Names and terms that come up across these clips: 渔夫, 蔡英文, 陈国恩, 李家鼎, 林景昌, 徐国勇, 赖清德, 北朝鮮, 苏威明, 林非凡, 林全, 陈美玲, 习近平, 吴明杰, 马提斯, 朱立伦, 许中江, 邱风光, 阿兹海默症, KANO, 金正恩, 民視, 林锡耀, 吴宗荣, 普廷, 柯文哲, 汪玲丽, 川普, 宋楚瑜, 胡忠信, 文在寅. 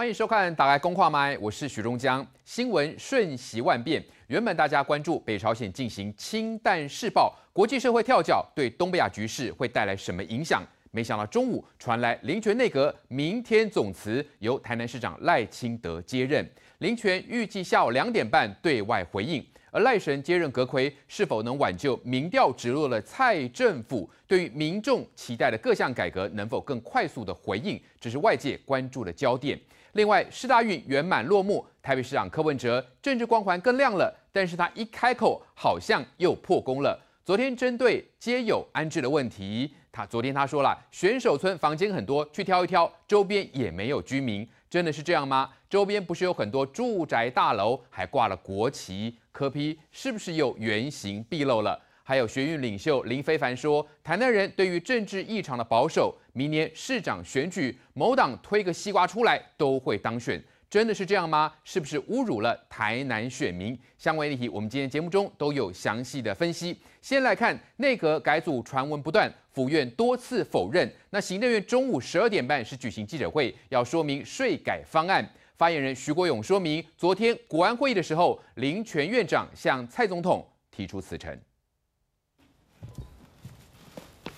欢迎收看《打开公话麦》，我是许中江。新闻瞬息万变，原本大家关注北朝鲜进行氢弹试爆，国际社会跳脚对东北亚局势会带来什么影响？没想到中午传来林全内阁明天总辞，由台南市长赖清德接任。林全预计下午2点半对外回应。而赖神接任阁揆，是否能挽救民调直落的蔡政府？对于民众期待的各项改革，能否更快速的回应？这是外界关注的焦点。另外，世大运圆满落幕，台北市长柯文哲政治光环更亮了，但是他一开口好像又破功了。昨天针对街友安置的问题，昨天他说了，选手村房间很多，去挑一挑，周边也没有居民，真的是这样吗？周边不是有很多住宅大楼，还挂了国旗，柯批是不是又原形毕露了？还有学运领袖林非凡说，台南人对于政治异常的保守，明年市长选举，某党推个西瓜出来都会当选，真的是这样吗？是不是侮辱了台南选民？相关议题，我们今天节目中都有详细的分析。先来看内阁改组传闻不断，府院多次否认。那行政院中午12点半是举行记者会，要说明税改方案。发言人徐国勇说明，昨天国安会议的时候，林全院长向蔡总统提出辞呈。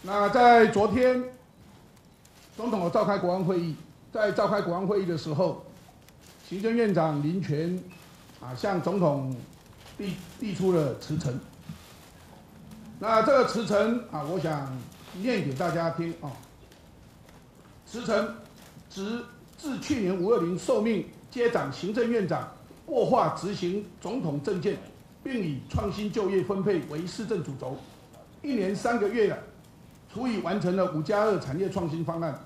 那在昨天，总统召开国安会议，在召开国安会议的时候，行政院长林全向总统递出了辞呈。那这个辞呈我想念给大家听啊。辞呈自去年520受命接掌行政院长，擘画执行总统政见，并以创新就业分配为市政主轴。1年3个月了，除以完成了5+2产业创新方案、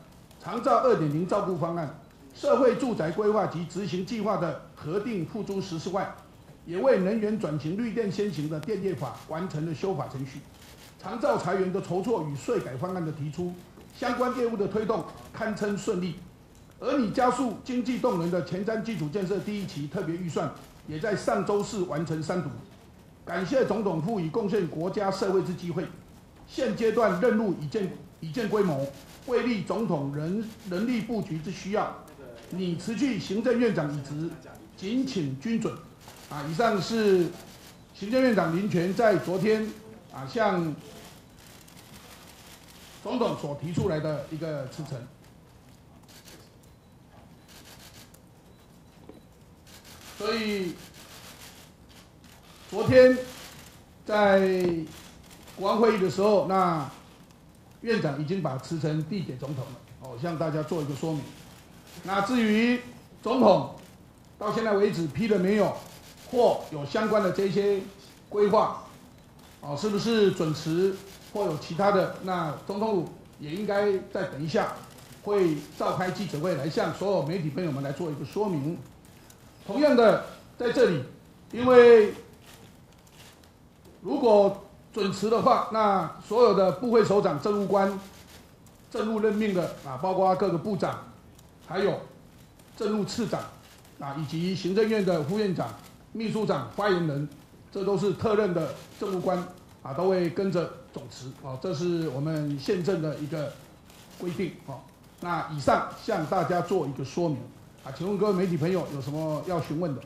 长照2.0照顾方案、社会住宅规划及执行计划的核定付诸实施外，也为能源转型绿电先行的电业法完成了修法程序。长照裁员的筹措与税改方案的提出，相关业务的推动堪称顺利。而拟加速经济动能的前瞻基础建设第一期特别预算，也在上周四完成3读。感谢总统赋予贡献国家社会之机会，现阶段任务已见规模，为力总统人力布局之需要，拟辞去行政院长一职，谨请均准。以上是行政院长林全在昨天向总统所提出来的一个辞呈。所以，昨天在国安会议的时候，那院长已经把辞呈递给总统了，向大家做一个说明。那至于总统到现在为止批了没有，或有相关的这些规划，是不是准时或有其他的，那总统府也应该再等一下，会召开记者会来向所有媒体朋友们来做一个说明。同样的，在这里，因为如果准时的话，那所有的部会首长、政务官、政务任命的包括各个部长，还有政务次长以及行政院的副院长、秘书长、发言人，这都是特任的政务官都会跟着总辞这是我们宪政的一个规定那以上向大家做一个说明。请问各位媒体朋友有什么要询问的？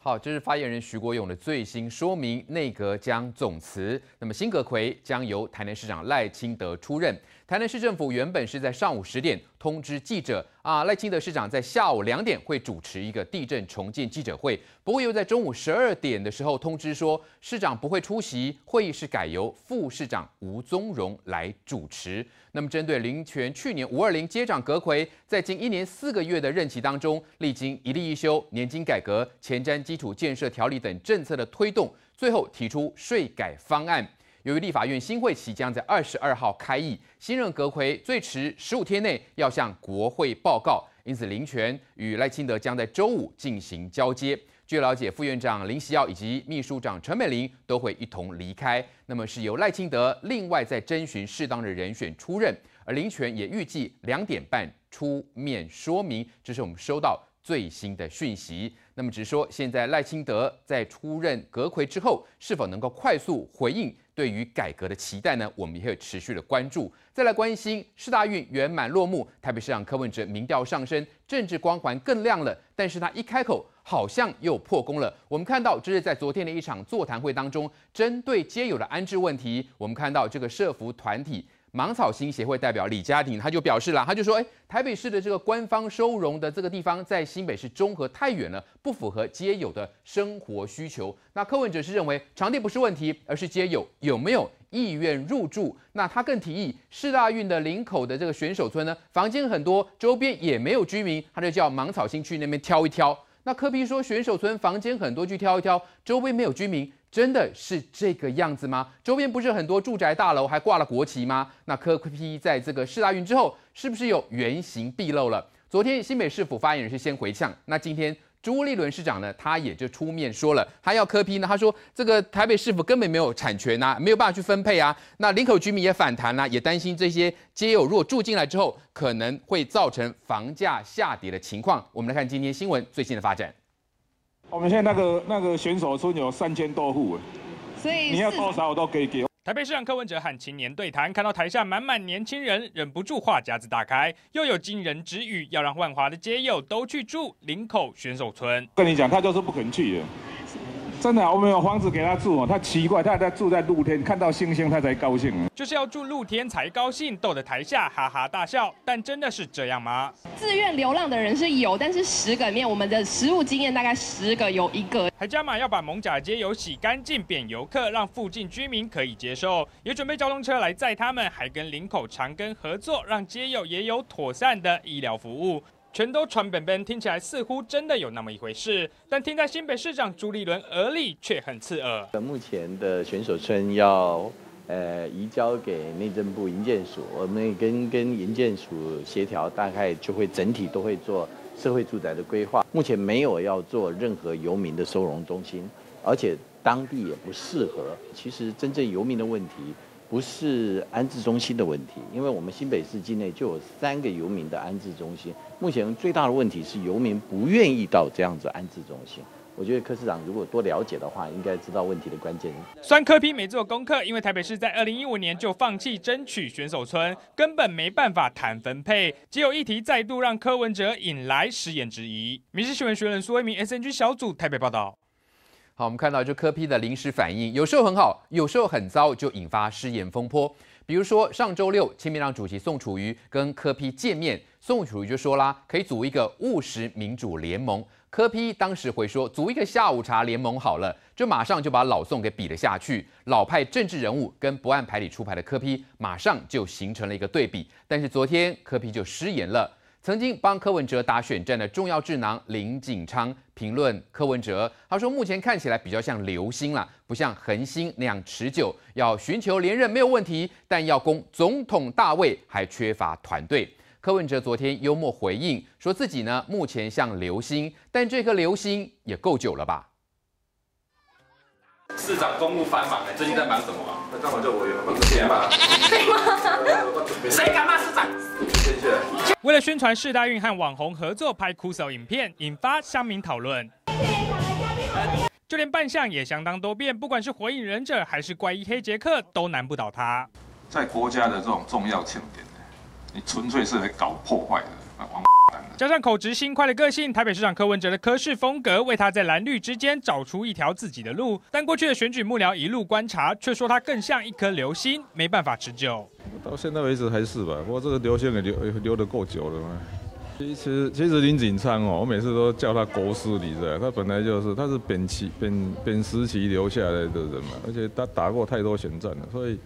好，这是发言人徐国勇的最新说明，内阁将总辞，那么新阁揆将由台南市长赖清德出任。台南市政府原本是在上午10点通知记者赖清德市长在下午2点会主持一个地震重建记者会，不过又在中午12点的时候通知说市长不会出席，会议是改由副市长吴宗荣来主持。那么针对林全去年520接掌阁揆，在近1年4个月的任期当中，历经一例一修、年金改革、前瞻基础建设条例等政策的推动，最后提出税改方案。由于立法院新会期将在22号开议，新任阁揆最迟15天内要向国会报告，因此林全与赖清德将在周五进行交接。据了解，副院长林锡耀以及秘书长陈美玲都会一同离开，那么是由赖清德另外再征询适当的人选出任，而林全也预计2点半出面说明，这是我们收到最新的讯息。那么只是说，现在赖清德在出任阁揆之后，是否能够快速回应对于改革的期待呢？我们也会持续的关注。再来关心世大运圆满落幕，台北市长柯文哲民调上升，政治光环更亮了。但是他一开口，好像又破功了。我们看到，这是在昨天的一场座谈会当中，针对街友的安置问题，我们看到这个社福团体芒草心协会代表李家鼎，他就表示了，他就说，台北市的这个官方收容的这个地方，在新北市中和太远了，不符合街友的生活需求。那柯文哲是认为场地不是问题，而是街友有没有意愿入住。那他更提议，世大运的林口的这个选手村呢，房间很多，周边也没有居民，他就叫芒草心去那边挑一挑。那柯 P 说，选手村房间很多，去挑一挑，周边没有居民。真的是这个样子吗？周边不是很多住宅大楼还挂了国旗吗？那柯 P 在这个世大运之后，是不是有原形毕露了？昨天新北市府发言人是先回呛，那今天朱立伦市长呢，他也就出面说了，他要柯 P 呢，他说这个台北市府根本没有产权啊，没有办法去分配啊。那林口居民也反弹啊，也担心这些街友如果住进来之后，可能会造成房价下跌的情况。我们来看今天新闻最新的发展。我们现在那个选手村有3000多户，所以你要多少我都可以给。台北市长柯文哲和青年对谈，看到台下满满年轻人，忍不住话匣子大开，又有惊人指语，要让万华的街友都去住林口选手村。跟你讲，他就是不肯去的，真的，我们有房子给他住，他奇怪，他住在露天，看到星星他才高兴，就是要住露天才高兴，逗得台下哈哈大笑。但真的是这样吗？自愿流浪的人是有，但是10个里面，我们的实务经验大概10个有1个。还加码要把艋舺街友洗干净，变游客，让附近居民可以接受，也准备交通车来载他们，还跟林口长庚合作，让街友也有妥善的医疗服务。全都传本本，听起来似乎真的有那么一回事，但听在新北市长朱立伦耳里却很刺耳。目前的选手村要移交给内政部营建署，我们跟营建署协调，大概就会整体都会做社会住宅的规划。目前没有要做任何游民的收容中心，而且当地也不适合。其实真正游民的问题，不是安置中心的问题，因为我们新北市境内就有3个游民的安置中心。目前最大的问题是游民不愿意到这样子安置中心。我觉得柯市长如果多了解的话，应该知道问题的关键。虽然柯 P 没做功课，因为台北市在2015年就放弃争取选手村，根本没办法谈分配。只有一题再度让柯文哲引来食言之疑。民事新闻学人苏威明 SNG 小组台北报道。好，我们看到就柯 P 的临时反应，有时候很好，有时候很糟，就引发失言风波。比如说上周六，亲民党主席宋楚瑜跟柯 P 见面，宋楚瑜就说啦，可以组一个务实民主联盟。柯 P 当时回说，组一个下午茶联盟好了，就马上就把老宋给比了下去。老派政治人物跟不按牌理出牌的柯 P， 马上就形成了一个对比。但是昨天柯 P 就失言了。曾经帮柯文哲打选战的重要智囊林景昌评论柯文哲，他说目前看起来比较像流星啦，不像恒星那样持久，要寻求连任没有问题，但要攻总统大位还缺乏团队。柯文哲昨天幽默回应，说自己呢目前像流星，但这颗流星也够久了吧。市长公务繁忙，最近在忙什么啊？在忙就我有忙钱嘛。谁敢骂市长？为了宣传世大运和网红合作拍酷手影片，引发乡民讨论。就连扮相也相当多变，不管是火影忍者还是怪医黑杰克，都难不倒他。在国家的这种重要庆典，你纯粹是来搞破坏的。加上口直心快的个性，台北市长柯文哲的柯氏风格为他在蓝绿之间找出一条自己的路，但过去的选举幕僚一路观察，却说他更像一颗流星，没办法持久。到现在为止还是吧，不过这个流星也留得够久了嘛。其实林景昌哦，我每次都叫他国师里的，他本来就是他是本时期留下来的人嘛，而且他打过太多选战了，所以。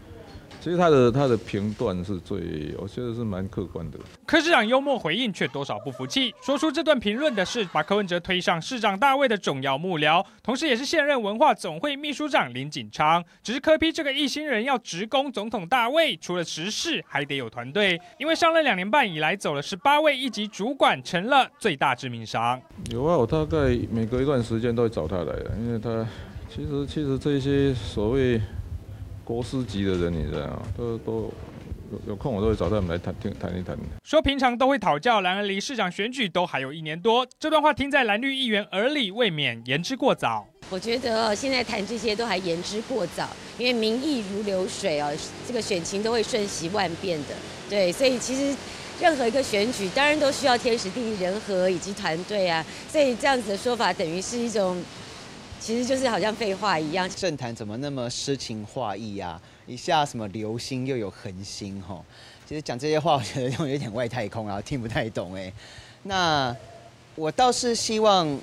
其实他的评断是最，我觉得是蛮客观的。柯市长幽默回应，却多少不服气。说出这段评论的是把柯文哲推上市长大位的重要幕僚，同时也是现任文化总会秘书长林景昌。只是柯 P 这个一心人要直攻总统大位，除了时事还得有团队，因为上任2年半以来走了18位一级主管，成了最大致命伤。有啊，我大概每隔一段时间都会找他来的，因为他其实这些所谓。国师级的人，你知道吗？都有空我都会找他们来谈一谈。说平常都会讨教，然而离市长选举都还有1年多，这段话听在蓝绿议员耳里，未免言之过早。我觉得现在谈这些都还言之过早，因为民意如流水哦，这个选情都会瞬息万变的。对，所以其实任何一个选举，当然都需要天时地利人和以及团队啊。所以这样子的说法，等于是一种。其实就是好像废话一样，政坛怎么那么诗情画意啊？一下什么流星又有恒星吼，其实讲这些话我觉得有点外太空啊，听不太懂哎。那我倒是希望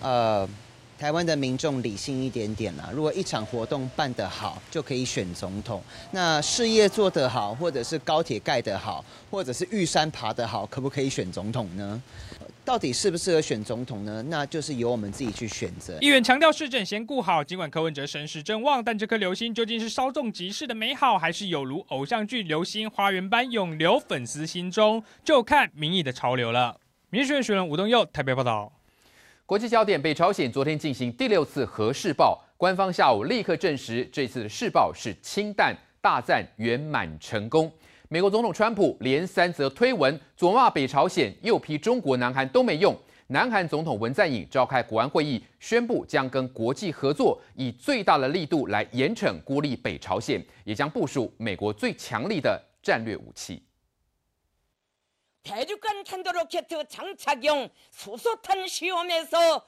台湾的民众理性一点点啦。如果一场活动办得好，就可以选总统。那事业做得好，或者是高铁盖得好，或者是玉山爬得好，可不可以选总统呢？到底适不适合选总统呢？那就是由我们自己去选择。议员强调市政先顾好，尽管柯文哲声势正旺，但这颗流星究竟是稍纵即逝的美好，还是有如偶像剧《流星花园》般永留粉丝心中，就看民意的潮流了。民事学院吴东佑台北报道。国际焦点：北朝鲜昨天进行第6次核试爆，官方下午立刻证实这次的试爆是氢弹，大赞圆满成功。美国总统川普连3则推文，左骂北朝鲜，右批中国、南韩都没用。南韩总统文在寅召开国安会议，宣布将跟国际合作，以最大的力度来严惩孤立北朝鲜，也将部署美国最强力的战略武器。대륙간 탄도 로켓 장착용 수소탄 시험에서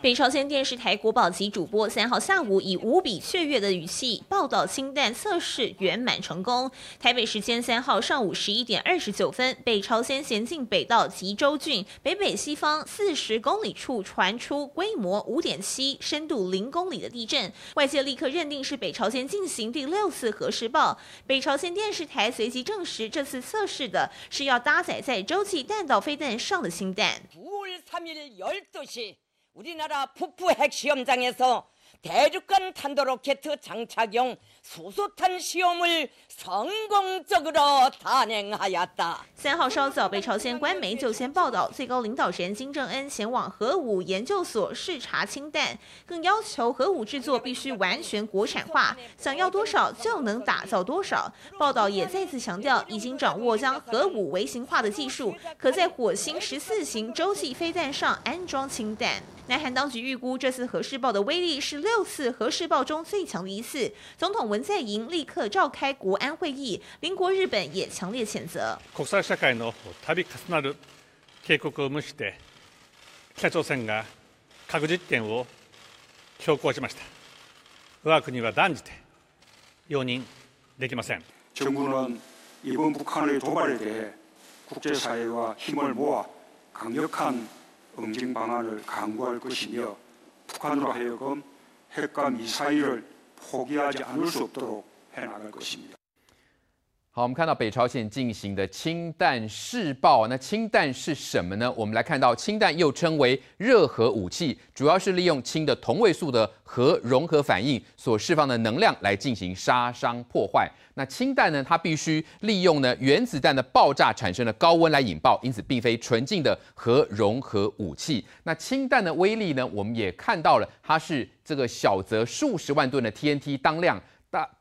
北朝鲜电视台国宝级主播3号下午以无比雀跃的语气报道氢弹测试圆满成功。台北时间3号上午11点29分，北朝鲜咸镜北道吉州郡北北西方40公里处传出规模5.7、深度0公里的地震，外界立刻认定是北朝鲜进行第6次核试爆。北朝鲜电视台随即证实，这次测试的是要搭载在洲际弹道飞弹上的氢弹。 9월 3일 12시 우리나라 북부 핵시험장에서 대륙간 탄도로켓 장착용 수소탄 시험을 성공적으로 단행하였다. 3号稍早，北朝鲜官媒就先报道，最高领导人金正恩前往核武研究所视察氢弹，更要求核武制作必须完全国产化，想要多少就能打造多少。报道也再次强调，已经掌握将核武微型化的技术，可在火星14型洲际飞弹上安装氢弹。南韩当局预估，这次核试爆的威力是6次核试爆中最强的一次。总统文在寅立刻召开国安会议，邻国日本也强烈谴责。国際社会の度重なる警告を無視して、北朝鮮が核実験を強行しました。我が国は断じて容認できません。정부는 이번 북한의 도발에 대해 국제사회와 힘을 모아 강력한 응징 방안을 강구할 것이며 북한으로 하여금 핵과 미사일을 포기하지 않을 수 없도록 해나갈 것입니다. 好，我们看到北朝鲜进行的氢弹试爆，那氢弹是什么呢？我们来看到，氢弹又称为热核武器，主要是利用氢的同位素的核融合反应所释放的能量来进行杀伤破坏。那氢弹呢，它必须利用呢原子弹的爆炸产生的高温来引爆，因此并非纯净的核融合武器。那氢弹的威力呢，我们也看到了，它是这个小则数10万吨的 TNT 当量。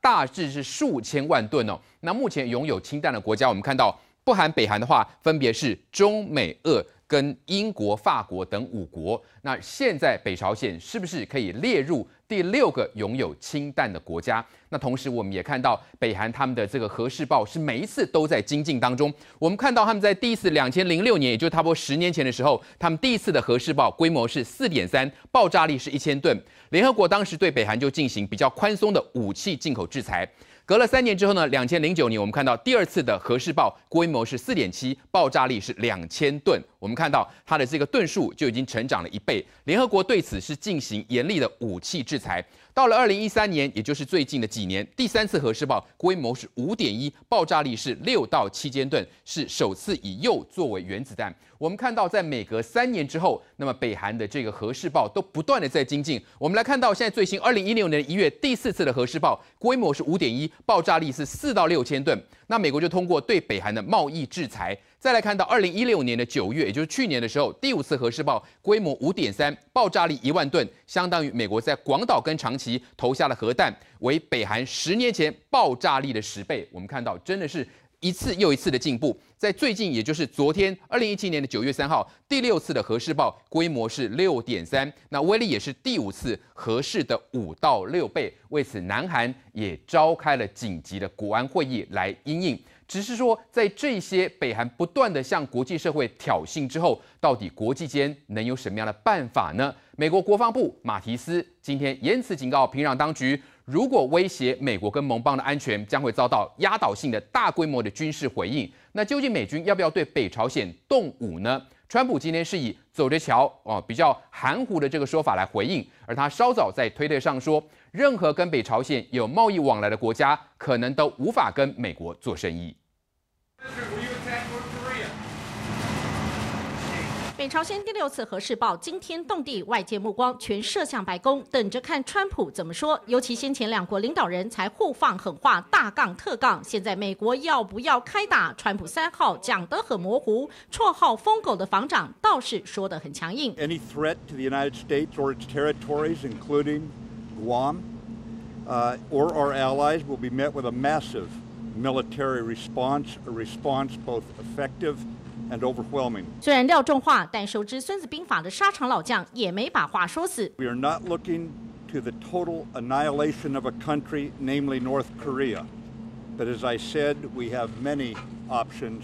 大致是数千万吨哦。那目前拥有氢弹的国家，我们看到不含北韩的话，分别是中美俄跟英国、法国等5国。那现在北朝鲜是不是可以列入第6个拥有氢弹的国家？那同时我们也看到北韩他们的这个核试爆是每一次都在精进当中。我们看到他们在第一次2006年，也就差不多10年前的时候，他们第一次的核试爆规模是 4.3， 爆炸力是1000吨。联合国当时对北韩就进行比较宽松的武器进口制裁。隔了3年之后呢，2009年我们看到第2次的核试爆规模是 4.7， 爆炸力是2000吨。我们看到它的这个吨数就已经成长了1倍。联合国对此是进行严厉的武器制裁。到了2013年，也就是最近的几年，第3次核试爆规模是 5.1， 爆炸力是6到7000吨，是首次以铀作为原子弹。我们看到在每隔3年之后，那么北韩的这个核试爆都不断的在精进。我们来看到现在最新2016年1月第4次的核试爆规模是 5.1，爆炸力是4到6000吨。那美国就通过对北韩的贸易制裁，再来看到2016年的9月，也就是去年的时候，第5次核试爆规模 5.3， 爆炸力1万吨，相当于美国在广岛跟长崎投下了核弹，为北韩10年前爆炸力的10倍。我们看到真的是一次又一次的进步，在最近，也就是昨天，2017年的9月3号，第6次的核试爆规模是 6.3， 那威力也是第5次核试的5到6倍。为此，南韩也召开了紧急的国安会议来因应。只是说，在这些北韩不断的向国际社会挑衅之后，到底国际间能有什么样的办法呢？美国国防部马提斯今天严词警告平壤当局。如果威胁美国跟盟邦的安全，将会遭到压倒性的大规模的军事回应。那究竟美军要不要对北朝鲜动武呢？川普今天是以走着瞧比较含糊的这个说法来回应，而他稍早在推特上说，任何跟北朝鲜有贸易往来的国家，可能都无法跟美国做生意。北朝鲜第6次核试爆惊天动地，外界目光全射向白宫，等着看川普怎么说。尤其先前两国领导人才互放狠话，大杠特杠，现在美国要不要开打？川普3号讲得很模糊，绰号“疯狗”的防长倒是说得很强硬。Any threat to the United States or its territories, including Guam, or our allies, will be met with a massive military response, a response both effective.虽然撂重话，但熟知《孙子兵法》的沙场老将也没把话说死。We are not looking to the total annihilation of a country, namely North Korea, but as I said, we have many options.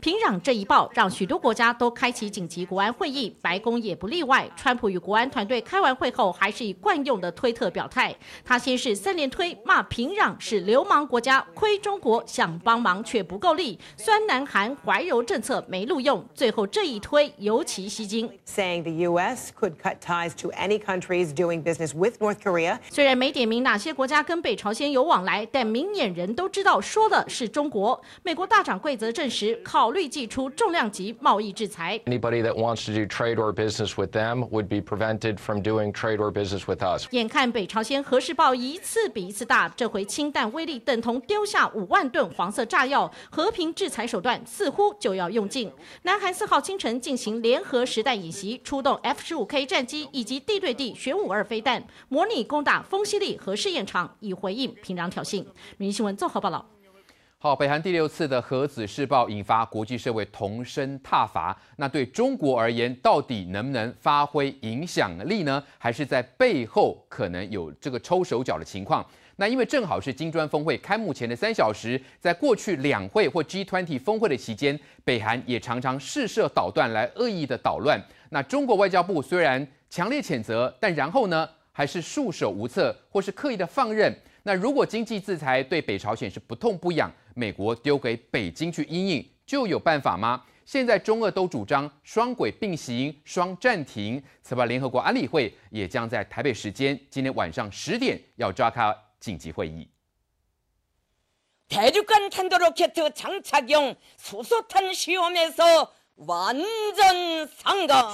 平壤这一爆让许多国家都开启紧急国安会议，白宫也不例外。川普与国安团队开完会后，还是以惯用的推特表态。他先是3连推，骂平壤是流氓国家，亏中国想帮忙却不够力，酸南韩怀柔政策没录用。最后这一推尤其吸睛， saying the U.S. could cut ties to any countries doing business with North Korea。 虽然没点名哪些国家跟北朝鲜有往来，但明眼人都知道说的是中国。美国大掌柜则证实考虑祭出重量级贸易制裁。Anybody that wants to do trade or business with them would be prevented from doing trade or business with us。眼看北朝鲜核试爆一次比一次大，这回氢弹威力等同丢下5万吨黄色炸药，和平制裁手段似乎就要用尽。南韩4号清晨进行联合实弹演习，出动 F-15K 战机以及地对地玄武2飞弹，模拟攻打丰西里核试验场，以回应平壤挑衅。民新闻综合报道。好，北韩第6次的核子试爆引发国际社会同声挞伐。那对中国而言，到底能不能发挥影响力呢？还是在背后可能有这个抽手脚的情况？那因为正好是金砖峰会开幕前的3小时，在过去两会或 G20 峰会的期间，北韩也常常试射导弹来恶意的捣乱。那中国外交部虽然强烈谴责，但然后呢，还是束手无策，或是刻意的放任。那如果经济制裁对北朝鲜是不痛不痒，美国丢给北京去因应，就有办法吗？现在中俄都主张双轨并行、双暂停。此外，联合国安理会也将在台北时间今天晚上10点要召开紧急会议。대륙간 탄도로켓 장착용 수소탄 시험에서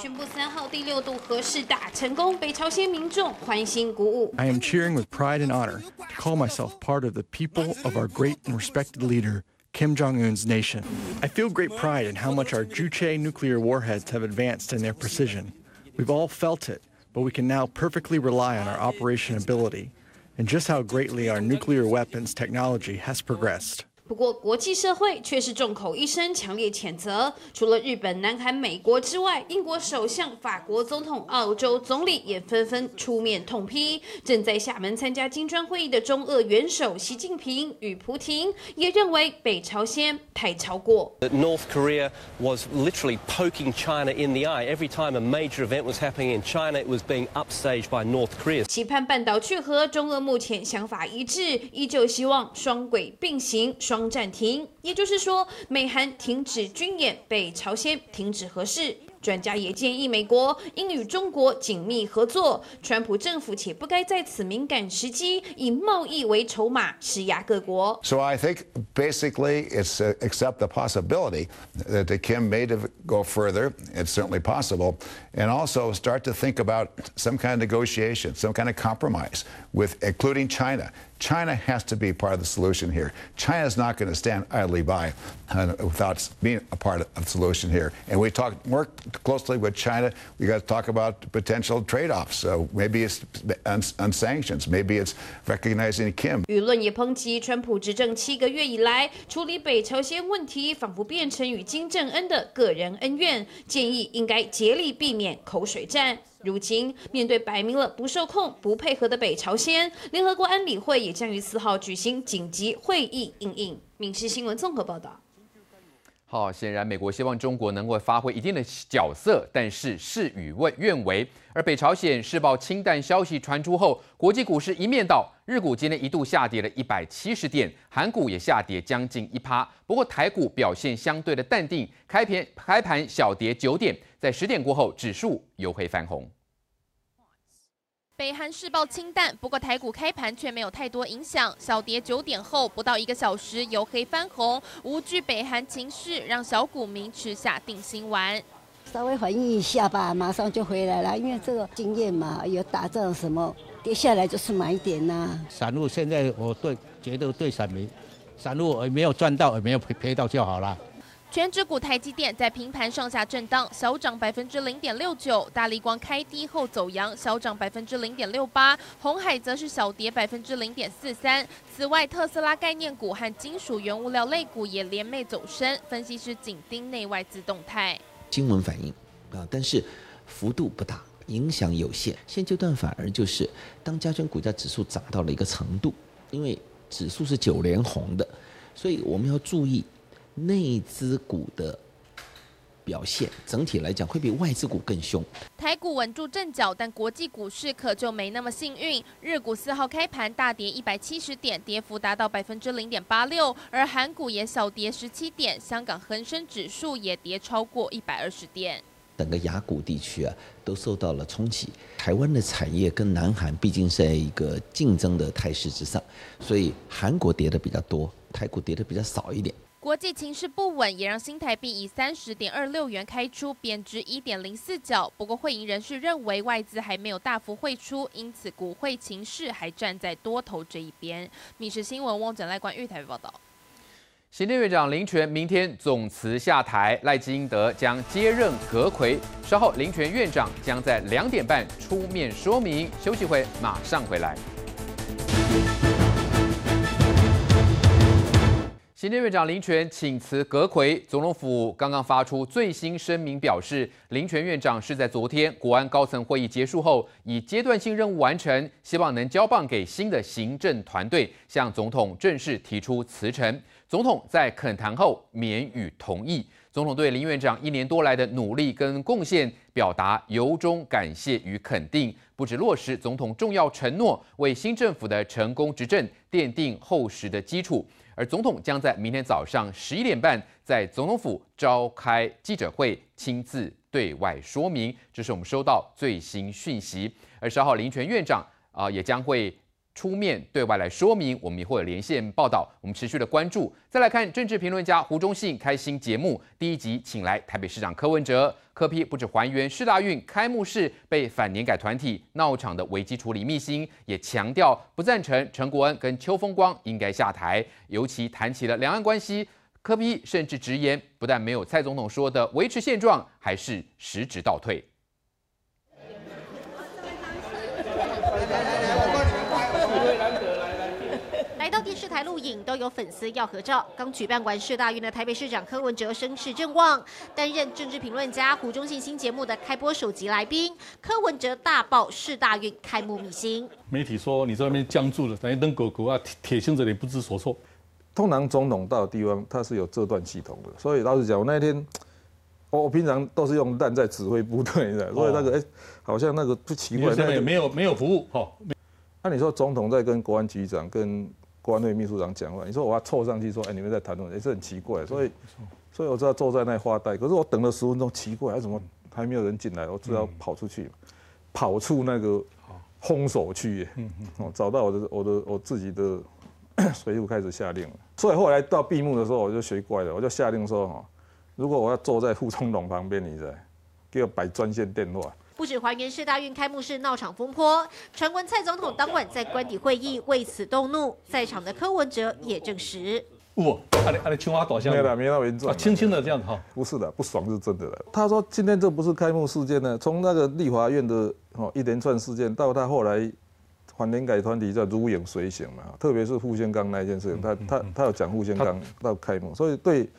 宣布3号第6度核试打成功，北朝鲜民众欢欣鼓舞。I am cheering with pride and honor to call myself part of the people of our great and respected leader Kim Jong-un's nation. I feel great pride in how much our Juche nuclear warheads have advanced in their precision. We've all felt it, but we can now perfectly rely on our operation ability and just how greatly our nuclear weapons technology has progressed。不过，国际社会却是众口一声，强烈谴责。除了日本、南韩、美国之外，英国首相、法国总统、澳洲总理也纷纷出面痛批。正在厦门参加金砖会议的中俄元首习近平与普廷也认为北朝鲜太超过。North Korea was literally poking China in the eye. Every time a major event was happening in China, it was being upstaged by North Korea. 期盼半岛去核，中俄目前想法一致，依旧希望双轨并行。双暂停，也就是说，美韩停止军演，北朝鲜停止核试。专家也建议美国应与中国紧密合作，川普政府且不该在此敏感时机以贸易为筹码施压各国。So I think basically it's except the possibility that Kim may go further. It's certainly possible, and also start to think about some kind of negotiation, some kind of compromise with, including China. China has to be part of the solution here. China's not going to stand idly by without being a part of the solution here. And we talk, work closely with China. We got to talk about potential trade-offs. So maybe it's on sanctions. Maybe it's recognizing Kim. 舆论也抨击，川普执政7个月以来，处理北朝鲜问题仿佛变成与金正恩的个人恩怨，建议应该竭力避免口水战。 如今，面对摆明了不受控、不配合的北朝鲜，联合国安理会也将于4号举行紧急会议应应。民视新闻综合报道。好，显然美国希望中国能够发挥一定的角色，但是事与愿违。而北朝鲜试爆氢弹消息传出后，国际股市一面倒，日股今天一度下跌了170点，韩股也下跌将近1%。不过台股表现相对的淡定，开盘小跌9点。 在10点过后，指数由黑翻红。北韩试爆氢弹，不过台股开盘却没有太多影响，小跌9点后，不到1个小时由黑翻红，无惧北韩情势，让小股民吃下定心丸。稍微反应一下吧，马上就回来了，因为这个经验嘛，有打仗什么跌下来就是买点呐。散户现在我觉得对散户没有赚到，也没有赔到就好了。 全指股台积电在平盘上下震荡，小涨0.69%；大立光开低后走阳，小涨0.68%；鸿海则是小跌0.43%。此外，特斯拉概念股和金属原物料类股也连袂走升。分析师紧盯内外资动态。新闻反应啊，但是幅度不大，影响有限。现阶段反而就是当加权股价指数涨到了一个程度，因为指数是9连红的，所以我们要注意。 内资股的表现，整体来讲会比外资股更凶。台股稳住阵脚，但国际股市可就没那么幸运。日股4号开盘大跌170点，跌幅达到0.86%，而韩股也小跌17点，香港恒生指数也跌超过120点。 整个亚股地区啊，都受到了冲击。台湾的产业跟南韩毕竟是在一个竞争的态势之上，所以韩国跌得比较多，台股跌得比较少一点。国际情势不稳，也让新台币以30.26元开出，贬值1.04角。不过，汇银人士认为外资还没有大幅汇出，因此股汇情势还站在多头这一边。民视新闻汪展赖冠玉台报道。 行政院长林全明天总辞下台，赖清德将接任阁揆。稍后林全院长将在2点半出面说明。休息会，马上回来。行政院长林全请辞阁揆，总统府刚刚发出最新声明，表示林全院长是在昨天国安高层会议结束后，以阶段性任务完成，希望能交棒给新的行政团队，向总统正式提出辞呈。 总统在恳谈后免予同意。总统对林院长1年多来的努力跟贡献表达由衷感谢与肯定，不止落实总统重要承诺，为新政府的成功执政奠定厚实的基础。而总统将在明天早上11点半在总统府召开记者会，亲自对外说明。这是我们收到最新讯息。而稍后林全院长也将会 出面对外来说明，我们也会有连线报道，我们持续的关注。再来看政治评论家胡忠信开新节目，第1集请来台北市长柯文哲，柯批不止还原市大运开幕式被反年改团体闹场的危机处理秘辛，也强调不赞成陈国恩跟邱风光应该下台，尤其谈起了两岸关系，柯批甚至直言，不但没有蔡总统说的维持现状，还是实质倒退。 电视台录影都有粉丝要合照。刚举办完世大运的台北市长柯文哲声势正旺，担任政治评论家胡忠信新节目的开播首集来宾，柯文哲大爆世大运开幕秘辛。媒体说你在外面僵住了，等于等狗狗啊，铁性子也不知所措。通常总统到的地方，他是有这段系统的，所以老实讲，我那天我平常都是用弹在指挥部队的，所以那个好像那个不奇怪，没有服务哈。那你说总统在跟国安局长跟 国安会秘书长讲话，你说我要凑上去说，哎、你们在谈论，也是很奇怪，所以我知道坐在那发呆，可是我等了10分钟，奇怪，怎么还没有人进来？我只好跑出去，跑出那个封锁区，找到我自己的水壶开始下令了。所以后来到闭幕的时候，我就学乖了，我就下令说，如果我要坐在傅聪龙旁边，你在给我摆专线电话，不止还原世大运开幕式闹场风波，传闻蔡总统当晚在官邸会议为此动怒，在场的柯文哲也证实。 不，他的青蛙倒下，没了，没那么严重，轻轻的这样子哈。不是的，不爽是真的了。他说今天这不是开幕事件呢，从那个立法院的一连串事件到他后来反联改团体叫如影随形嘛，特别是傅宪刚那一件事情，他有讲傅宪刚到开幕，所以对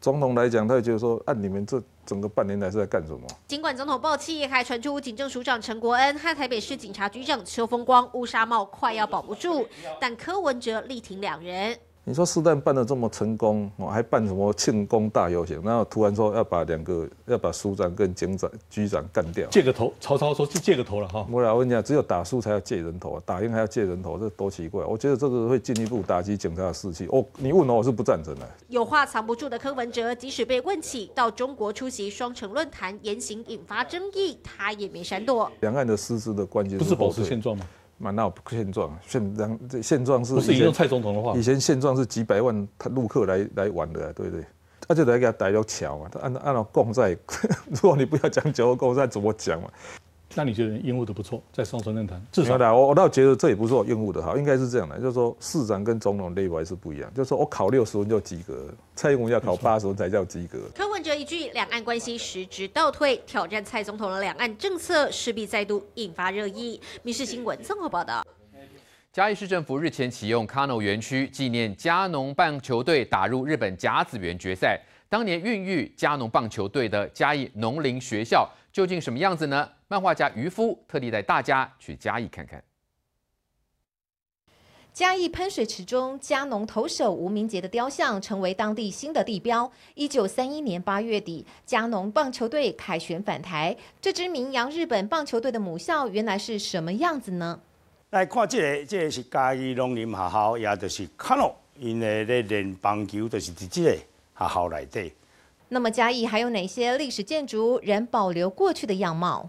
总统来讲，他也觉得说，按你们这。 整个半年来是在干什么？尽管总统爆气，还传出警政署长陈国恩和台北市警察局长邱风光乌纱帽快要保不住，但柯文哲力挺两人。你说四旦办得这么成功，还办什么庆功大游行？然后突然说要把署长跟警长、局长干掉，借个头。曹操说是借个头了哈。我跟你讲，只有打输才要借人头，打赢还要借人头，这多奇怪！我觉得这个会进一步打击警察的士气。你问我，我是不赞成的。有话藏不住的柯文哲，即使被问起到中国出席双城论坛言行引发争议，他也没闪躲。两岸的师资的关键不是保持现状吗？ 那现状是不是引用蔡总统的话？以前现状是几百万陆客来玩的、啊，对不对？他就来给他逮到桥嘛，他按照共在，如果你不要讲九二共在，怎么讲嘛？那你觉得应付的不错，在双城论坛至少的，我倒觉得这也不错，应付的好，应该是这样的，就是说市长跟总统 level 还是不一样，就是说我考60分就及格，蔡英文要考80分才叫及格。柯文哲一句两岸关系实质倒退，挑战蔡总统的两岸政策，势必再度引发热议。民视新闻综合报道。 嘉义市政府日前启用 KANO 园区，纪念嘉农棒球队打入日本甲子园决赛。当年孕育嘉农棒球队的嘉义农林学校究竟什么样子呢？漫画家渔夫特地带大家去嘉义看看。嘉义喷水池中，嘉农投手吴明杰的雕像成为当地新的地标。1931年8月底，嘉农棒球队凯旋返台，这支名扬日本棒球队的母校，原来是什么样子呢？ 来看这个是嘉义农林学校，也就是 KANO， 因为咧练棒球就是伫这个学校内底。那么嘉义还有哪些历史建筑仍保留过去的样貌？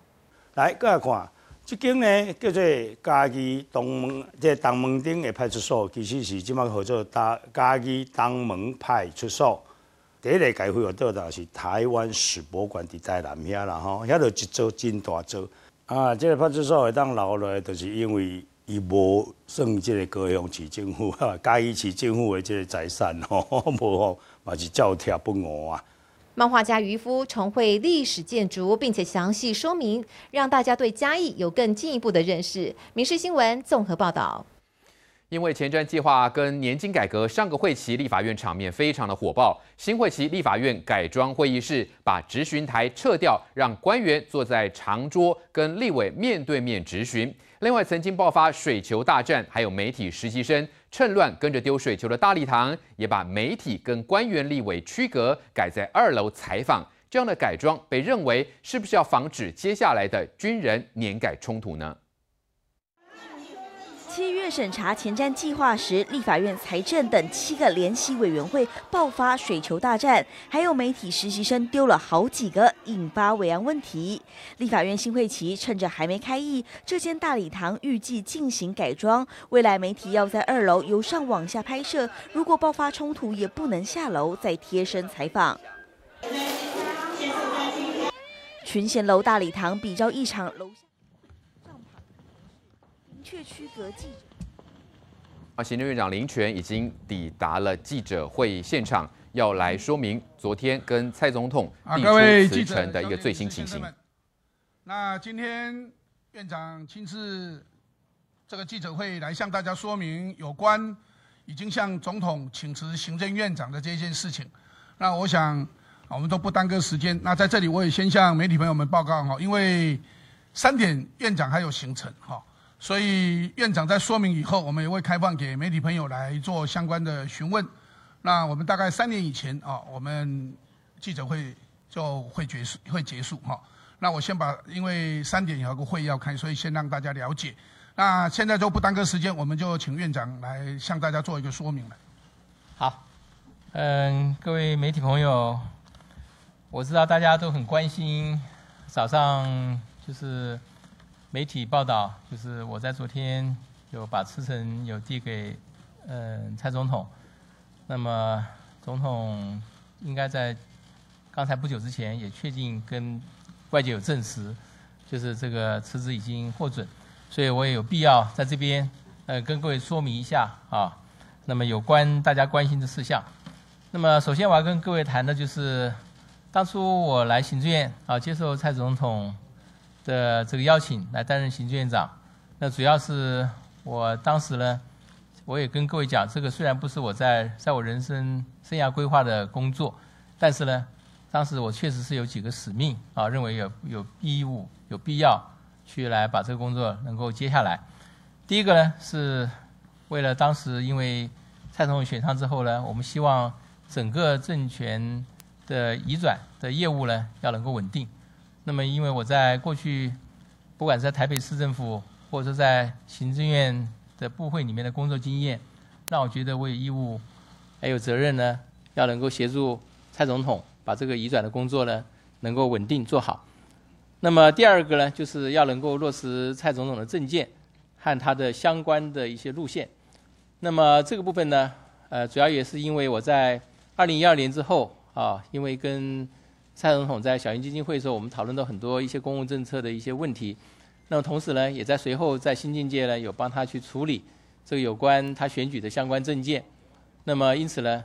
来，各位看，这间呢叫做嘉义东门，这东门町的派出所，其实是即马叫做嘉义东门派出所。第一个改恢复到的是台湾史博馆伫台南遐啦吼，遐就一座真大座。啊，这个派出所会当留落来，就是因为。 伊无算即个高雄市政府啊，嘉义市政府的即个财产吼，无吼嘛是照拆不误啊。漫画家渔夫重绘历史建筑，并且详细说明，让大家对嘉义有更进一步的认识。民视新闻综合报道。因为前瞻计划跟年金改革，上个会期立法院场面非常的火爆，新会期立法院改装会议室，把质询台撤掉，让官员坐在长桌跟立委面对面质询。 另外，曾经爆发水球大战，还有媒体实习生趁乱跟着丢水球的大礼堂，也把媒体跟官员立委区隔，改在2楼采访。这样的改装被认为是不是要防止接下来的军人年改冲突呢？7月审查前瞻计划时，立法院财政等7个联席委员会爆发水球大战，还有媒体实习生丢了好几个，引发维安问题。立法院新会期趁着还没开议，这间大礼堂预计进行改装，未来媒体要在2楼由上往下拍摄，如果爆发冲突也不能下楼再贴身采访。 群贤楼大礼堂比照一场楼下帐篷，明确区隔记者。行政院长林全已经抵达了记者会议现场，要来说明昨天跟蔡总统递出辞呈的一个最新情形。那今天院长亲自这个记者会来向大家说明有关已经向总统请辞行政院长的这件事情。那我想。 我们都不耽搁时间。那在这里，我也先向媒体朋友们报告哈，因为3点院长还有行程哈，所以院长在说明以后，我们也会开放给媒体朋友来做相关的询问。那我们大概3点以前啊，我们记者会就会结束哈。那我先把，因为3点有个会议要开，所以先让大家了解。那现在就不耽搁时间，我们就请院长来向大家做一个说明了。好，各位媒体朋友。 我知道大家都很关心，早上就是媒体报道，就是我在昨天有把辞呈有递给蔡总统，那么总统应该在刚才不久之前也确定跟外界有证实，就是这个辞职已经获准，所以我也有必要在这边跟各位说明一下啊。那么有关大家关心的事项，那么首先我要跟各位谈的就是，当初我来行政院啊，接受蔡总统的这个邀请来担任行政院长，那主要是我当时呢，我也跟各位讲，这个虽然不是我在我人生涯规划的工作，但是呢，当时我确实是有几个使命啊，认为有义务、有必要去来把这个工作能够接下来。第一个呢是为了当时因为蔡总统选上之后呢，我们希望整个政权的移转的业务呢要能够稳定。那么因为我在过去不管在台北市政府或者说在行政院的部会里面的工作经验，让我觉得我有义务还有责任呢，要能够协助蔡总统把这个移转的工作呢能够稳定做好。那么第二个呢，就是要能够落实蔡总统的政见和他的相关的一些路线。那么这个部分呢，主要也是因为我在2012年之后啊，因为跟蔡总统在小英基金会的时候，我们讨论到很多一些公共政策的一些问题。那么同时呢，也在随后在新境界呢，有帮他去处理这个有关他选举的相关政见。那么因此呢，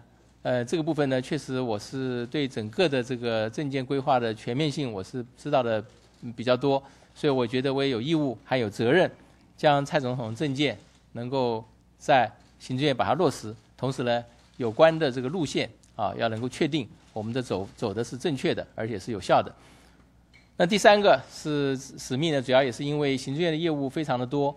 这个部分呢，确实我是对整个的这个政见规划的全面性，我是知道的比较多，所以我觉得我也有义务还有责任，将蔡总统政见能够在行政院把它落实，同时呢，有关的这个路线啊，要能够确定我们的走的是正确的，而且是有效的。那第三个是使命呢，主要也是因为行政院的业务非常的多，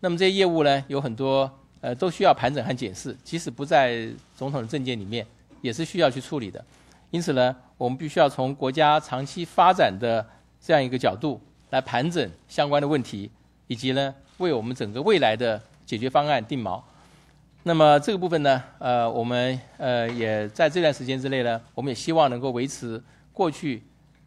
那么这些业务呢，有很多都需要盘整和检视，即使不在总统的政见里面，也是需要去处理的。因此呢，我们必须要从国家长期发展的这样一个角度来盘整相关的问题，以及呢，为我们整个未来的解决方案定锚。那么这个部分呢，我们也在这段时间之内呢，我们也希望能够维持过去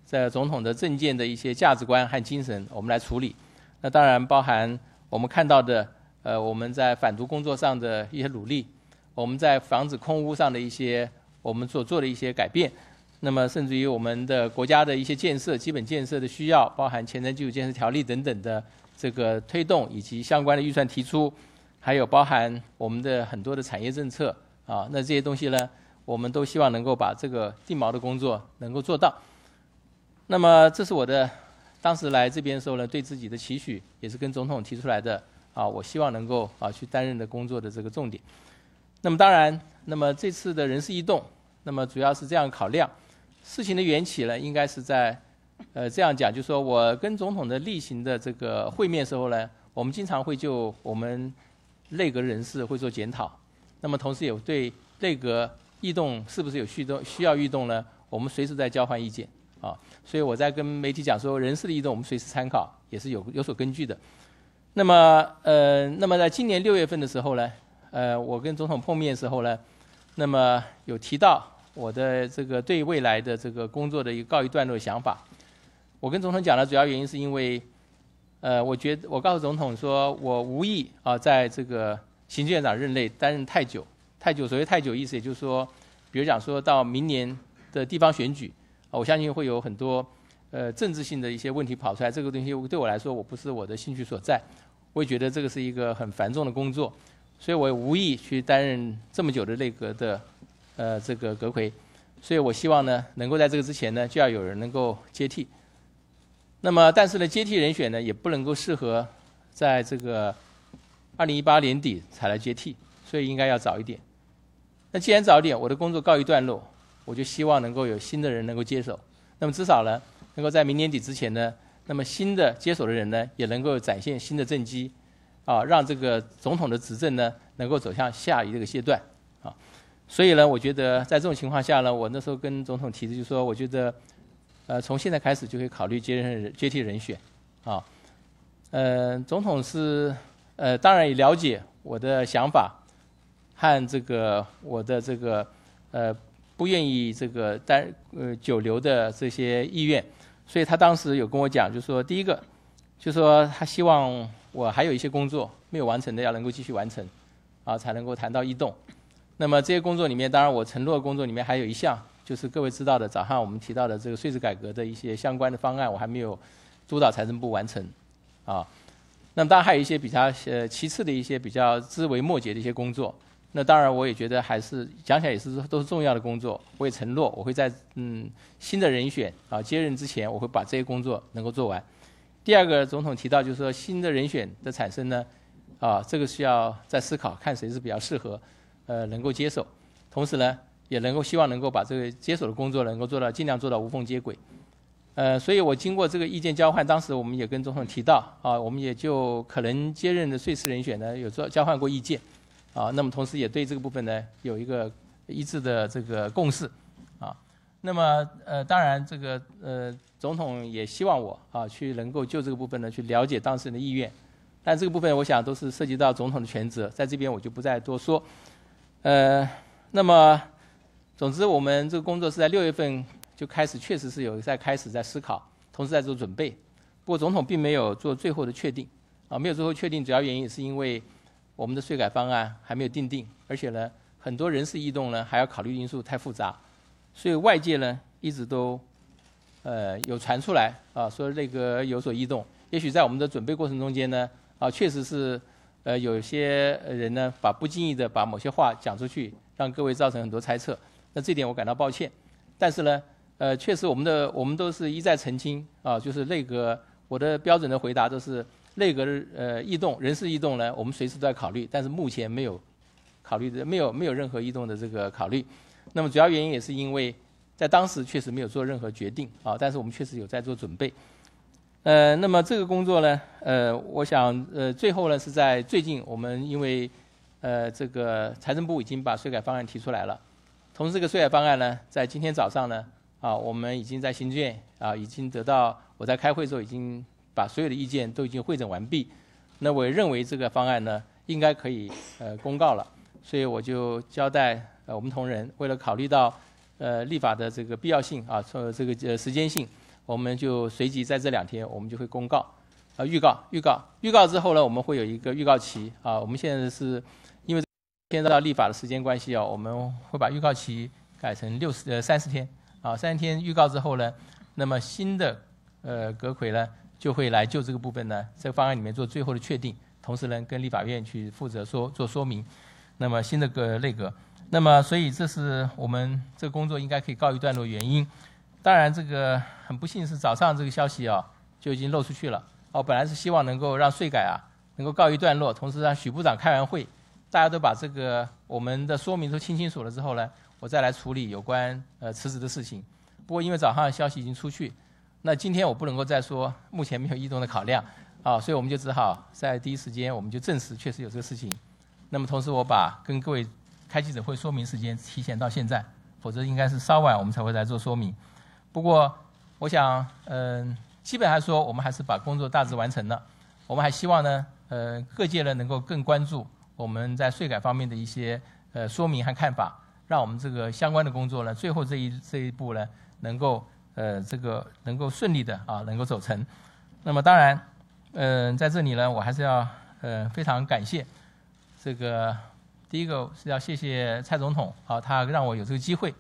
在总统的政见的一些价值观和精神，我们来处理。那当然包含我们看到的，我们在反毒工作上的一些努力，我们在防止空污上的一些我们所做的一些改变。那么甚至于我们的国家的一些建设、基本建设的需要，包含前瞻基础建设条例等等的这个推动，以及相关的预算提出，还有包含我们的很多的产业政策啊。那这些东西呢，我们都希望能够把这个定锚的工作能够做到。那么这是我的当时来这边的时候呢，对自己的期许，也是跟总统提出来的啊，我希望能够啊去担任的工作的这个重点。那么当然，那么这次的人事异动，那么主要是这样考量事情的缘起呢，应该是在这样讲，就是说我跟总统的例行的这个会面的时候呢，我们经常会就我们内阁人事会做检讨，那么同时也对内阁异动是不是有需要异动呢，我们随时在交换意见啊，所以我在跟媒体讲说，人事的异动我们随时参考，也是有所根据的。那么那么在今年6月份的时候呢，我跟总统碰面的时候呢，那么有提到我的这个对未来的这个工作的一个告一段落的想法。我跟总统讲的主要原因是因为，我告诉总统说，我无意啊在这个行政院长任内担任太久。所谓太久意思，也就是说，比如讲说到明年的地方选举。我相信会有很多政治性的一些问题跑出来，这个东西对我来说，我不是我的兴趣所在，我也觉得这个是一个很繁重的工作，所以我无意去担任这么久的内阁的这个阁揆，所以我希望呢，能够在这个之前呢，就要有人能够接替。那么，但是呢，接替人选呢，也不能够适合在这个2018年底才来接替，所以应该要早一点。那既然早一点，我的工作告一段落。我就希望能够有新的人能够接手，那么至少呢，能够在明年底之前呢，那么新的接手的人呢，也能够展现新的政绩，啊，让这个总统的执政呢，能够走向下一个阶段，啊，所以呢，我觉得在这种情况下呢，我那时候跟总统提的就是说，我觉得，从现在开始就可以考虑接替人选，啊，总统是当然也了解我的想法和这个我的这个不愿意这个久留的这些意愿，所以他当时有跟我讲，就是说第一个，就是说他希望我还有一些工作没有完成的，要能够继续完成，啊，才能够谈到异动。那么这些工作里面，当然我承诺的工作里面还有一项，就是各位知道的，早上我们提到的这个税制改革的一些相关的方案，我还没有督导财政部完成啊。那么当然还有一些比较其次的一些比较枝微末节的一些工作。那当然我也觉得还是讲起来也是都是重要的工作。我也承诺我会在新的人选啊接任之前，我会把这些工作能够做完。第二个，总统提到就是说新的人选的产生呢，啊这个需要再思考，看谁是比较适合，能够接手。同时呢，也能够希望能够把这个接手的工作能够做到尽量做到无缝接轨。所以我经过这个意见交换，当时我们也跟总统提到啊，我们也就可能接任的税司人选呢有做交换过意见，啊，那么同时也对这个部分呢有一个一致的这个共识，啊，那么当然这个总统也希望我啊去能够就这个部分呢去了解当事人的意愿，但这个部分我想都是涉及到总统的权责，在这边我就不再多说，那么总之我们这个工作是在6月份。就开始确实是有在开始在思考，同时在做准备。不过总统并没有做最后的确定，啊，没有最后确定，主要原因也是因为我们的税改方案还没有订定，而且呢，很多人事异动呢还要考虑因素太复杂，所以外界呢一直都有传出来啊说那个有所异动。也许在我们的准备过程中间呢，啊确实是有些人呢把不经意的把某些话讲出去，让各位造成很多猜测。那这点我感到抱歉，但是呢。确实，我们都是一再澄清啊，就是内阁我的标准的回答都是内阁的异动、人事异动呢，我们随时都在考虑，但是目前没有考虑的，没有任何异动的这个考虑。那么主要原因也是因为在当时确实没有做任何决定啊，但是我们确实有在做准备。那么这个工作呢，我想最后呢是在最近我们因为这个财政部已经把税改方案提出来了，同时这个税改方案呢，在今天早上呢。啊，我们已经在行政院啊，已经得到我在开会的时候已经把所有的意见都已经汇整完毕。那我认为这个方案呢，应该可以公告了，所以我就交代我们同仁，为了考虑到立法的这个必要性啊，这个时间性，我们就随即在这2天我们就会公告，预告之后呢，我们会有一个预告期啊。我们现在是因为牵涉到立法的时间关系啊，我们会把预告期改成30天。啊，3天预告之后呢，那么新的阁揆呢就会来就这个部分呢，这个方案里面做最后的确定，同时呢跟立法院去负责做说明。那么新的内阁，那么所以这是我们这个工作应该可以告一段落原因。当然这个很不幸是早上这个消息啊就已经漏出去了。哦，本来是希望能够让税改啊能够告一段落，同时让许部长开完会，大家都把这个我们的说明都清清楚了之后呢。我再来处理有关辞职的事情，不过因为早上的消息已经出去，那今天我不能够再说目前没有异动的考量啊，所以我们就只好在第一时间我们就证实确实有这个事情。那么同时我把跟各位开记者会说明时间提前到现在，否则应该是稍晚我们才会来做说明。不过我想基本上说我们还是把工作大致完成了，我们还希望呢各界呢能够更关注我们在税改方面的一些说明和看法。让我们这个相关的工作呢，最后这一步呢，能够这个能够顺利的啊，能够走成。那么当然，在这里呢，我还是要非常感谢这个第一个是要谢谢蔡总统啊，他让我有这个机会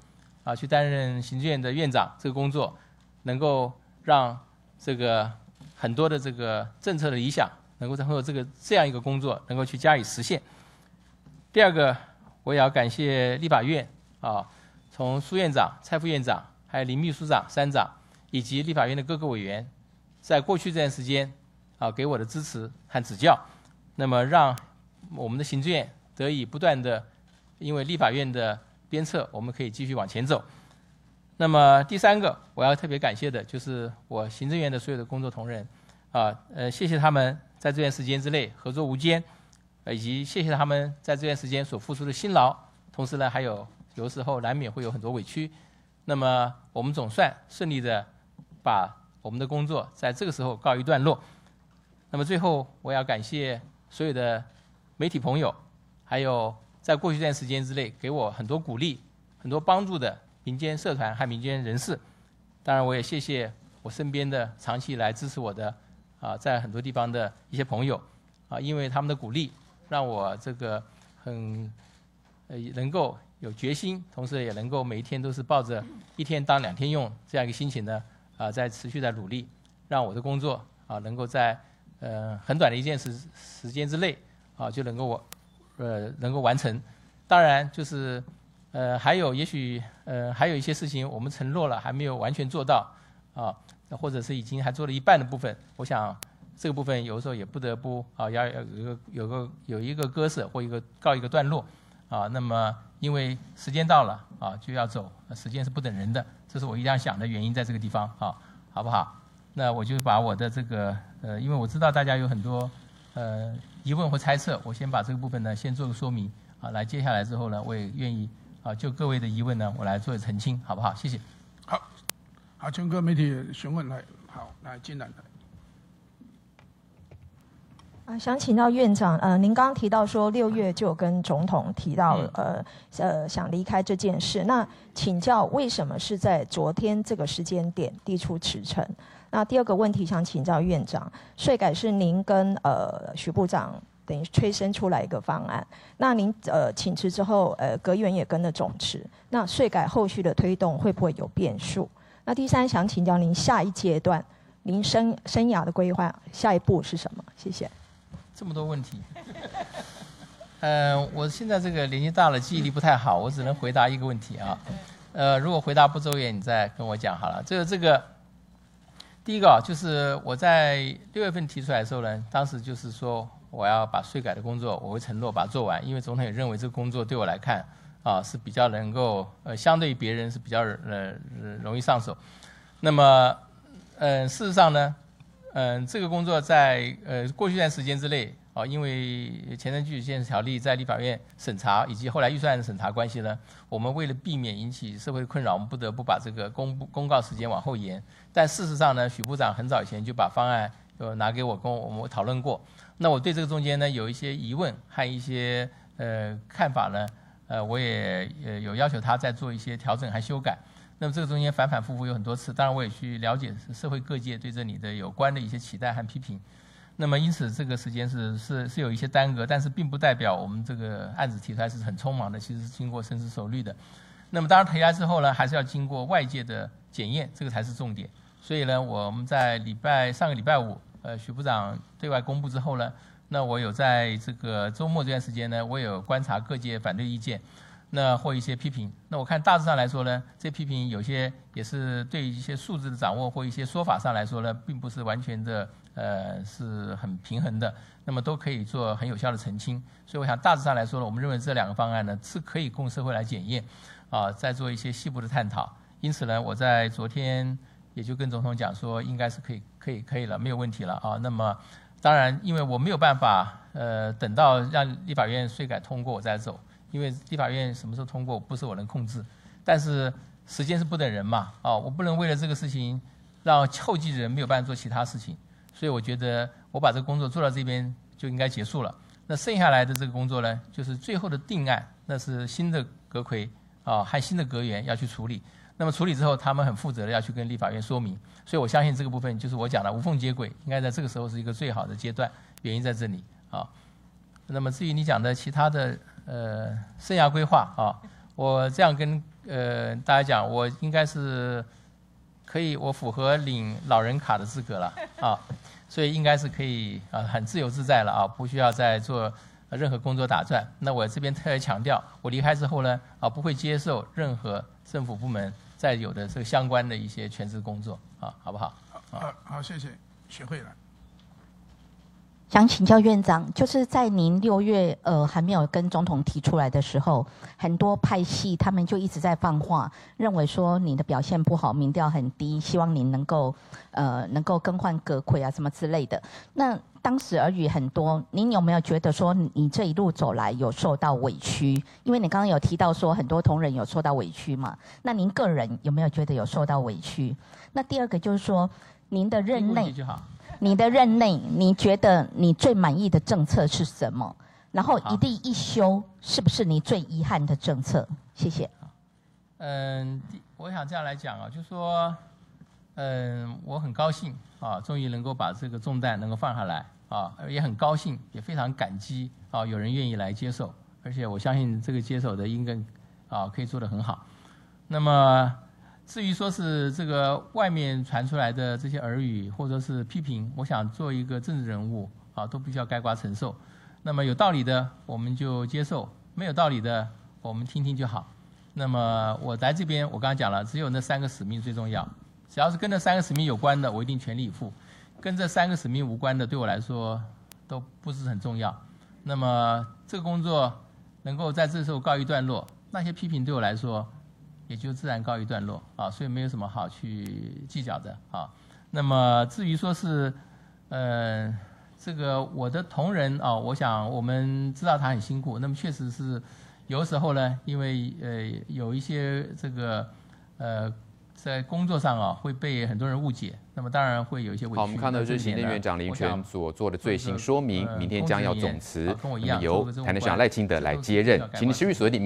啊，去担任行政院的院长这个工作，能够让这个很多的这个政策的理想，能够通过这样一个工作，能够去加以实现。第二个。我也要感谢立法院啊，从苏院长、蔡副院长，还有林秘书长、三长，以及立法院的各个委员，在过去这段时间啊给我的支持和指教，那么让我们的行政院得以不断的，因为立法院的鞭策，我们可以继续往前走。那么第三个，我要特别感谢的就是我行政院的所有的工作同仁啊，谢谢他们在这段时间之内合作无间。以及谢谢他们在这段时间所付出的辛劳，同时呢，还有时候难免会有很多委屈。那么我们总算顺利的把我们的工作在这个时候告一段落。那么最后，我要感谢所有的媒体朋友，还有在过去一段时间之内给我很多鼓励、很多帮助的民间社团和民间人士。当然，我也谢谢我身边的长期以来支持我的啊，在很多地方的一些朋友啊，因为他们的鼓励。让我这个很能够有决心，同时也能够每一天都是抱着一天当2天用这样一个心情呢，啊，在持续在努力。让我的工作啊能够在很短的一件时间之内啊就能够能够完成。当然就是还有也许还有一些事情我们承诺了还没有完全做到啊，或者是已经还做了一半的部分，我想这个部分有时候也不得不啊要有一个割舍或告一个段落啊。那么因为时间到了啊就要走，时间是不等人的，这是我一定要想的原因在这个地方啊，好不好？那我就把我的这个因为我知道大家有很多疑问或猜测，我先把这个部分呢先做个说明啊，来接下来之后呢我也愿意啊就各位的疑问呢我来做澄清，好不好？谢谢。好，阿春哥媒体询问来，好，来进来。想请到院长，您刚刚提到说6月就跟总统提到想离开这件事，那请教为什么是在昨天这个时间点递出辞呈？那第二个问题想请教院长，税改是您跟徐部长等于催生出来一个方案，那您请辞之后，阁员也跟着总辞，那税改后续的推动会不会有变数？那第三想请教您下一阶段您生涯的规划下一步是什么？谢谢。这么多问题，我现在这个年纪大了，记忆力不太好，我只能回答一个问题啊。如果回答不周延，你再跟我讲好了。这个，第一个啊，就是我在6月份提出来的时候呢，当时就是说我要把税改的工作，我会承诺把它做完，因为总统也认为这个工作对我来看啊是比较能够相对于别人是比较容易上手。那么事实上呢。这个工作在过去一段时间之内啊、因为前瞻具体建设条例在立法院审查以及后来预算案的审查关系呢，我们为了避免引起社会的困扰，我们不得不把这个公告时间往后延。但事实上呢，许部长很早以前就把方案拿给我，跟我们讨论过。那我对这个中间呢有一些疑问和一些看法呢，我也有要求他再做一些调整和修改。那么这个中间反复有很多次，当然我也去了解社会各界对这里的有关的一些期待和批评。那么因此这个时间是有一些耽搁，但是并不代表我们这个案子提出来是很匆忙的，其实是经过深思熟虑的。那么当然提来之后呢，还是要经过外界的检验，这个才是重点。所以呢，我们在上个礼拜五，徐部长对外公布之后呢，那我有在这个周末这段时间呢，我有观察各界反对意见。那或一些批评，那我看大致上来说呢，这批评有些也是对一些数字的掌握或一些说法上来说呢，并不是完全的是很平衡的，那么都可以做很有效的澄清。所以我想大致上来说呢，我们认为这两个方案呢是可以供社会来检验啊，再做一些细部的探讨。因此呢，我在昨天也就跟总统讲说，应该是可以了，没有问题了啊。那么当然，因为我没有办法等到让立法院税改通过我再走。因为立法院什么时候通过不是我能控制，但是时间是不等人嘛，啊，我不能为了这个事情让后继人没有办法做其他事情，所以我觉得我把这个工作做到这边就应该结束了。那剩下来的这个工作呢，就是最后的定案，那是新的阁揆啊，还新的阁员要去处理。那么处理之后，他们很负责的要去跟立法院说明，所以我相信这个部分就是我讲的无缝接轨，应该在这个时候是一个最好的阶段，原因在这里啊。那么至于你讲的其他的。生涯规划啊，我这样跟大家讲，我应该是可以，我符合领老人卡的资格了啊，所以应该是可以啊，很自由自在了啊，不需要再做任何工作打转。那我这边特别强调，我离开之后呢，啊，不会接受任何政府部门再有的这个相关的一些全职工作啊，好不好？好，谢谢，学会了。想请教院长，就是在您6月还没有跟总统提出来的时候，很多派系他们就一直在放话，认为说你的表现不好，民调很低，希望您能够更换阁揆啊什么之类的。那当时耳语很多，您有没有觉得说你这一路走来有受到委屈？因为你刚刚有提到说很多同仁有受到委屈嘛，那您个人有没有觉得有受到委屈？那第二个就是说您的任内。你的任内，你觉得你最满意的政策是什么？然后一地一休是不是你最遗憾的政策？谢谢。我想这样来讲啊，就是说，我很高兴啊，终于能够把这个重担能够放下来啊，也很高兴，也非常感激啊，有人愿意来接手，而且我相信这个接手的应该啊可以做得很好。那么。至于说是这个外面传出来的这些耳语或者是批评，我想做一个政治人物啊，都必须要盖瓜承受。那么有道理的我们就接受，没有道理的我们听听就好。那么我来这边，我刚才讲了，只有那三个使命最重要。只要是跟那三个使命有关的，我一定全力以赴；跟这三个使命无关的，对我来说都不是很重要。那么这个工作能够在这时候告一段落，那些批评对我来说也就自然告一段落啊，所以没有什么好去计较的啊。那么至于说是，这个我的同仁啊，我想我们知道他很辛苦，那么确实是有时候呢，因为有一些这个在工作上啊会被很多人误解，那么当然会有一些委屈。好，我们看到是行政院长林全所做的罪行说明，明天将要总辞，由台南市长赖清德来接任，请您持续锁定。